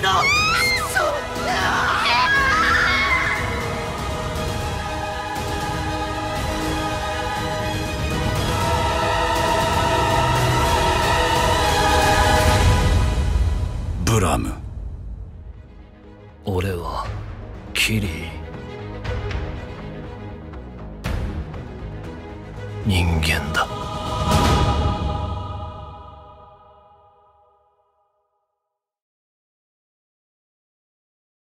命だ。そんな。ブラム、俺はキリー。人間だ。